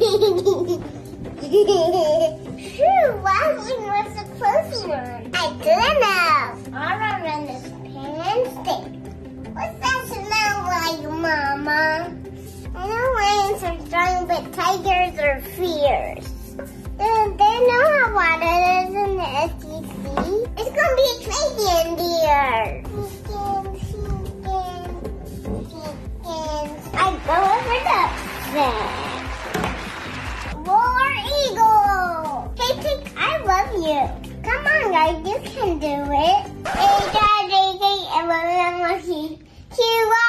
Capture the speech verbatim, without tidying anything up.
Whew, wow, even with the clothing on. I don't know. All around is pen and stick. What's that smell like, Mama? I know lions are strong, but tigers are fierce. They, they know how water is in the S E C. It's going to be crazy in there. I go over the War Eagle. Hey, Tick, I love you. Come on, guys, you can do it. Hey, guys, hey, hey, I love you.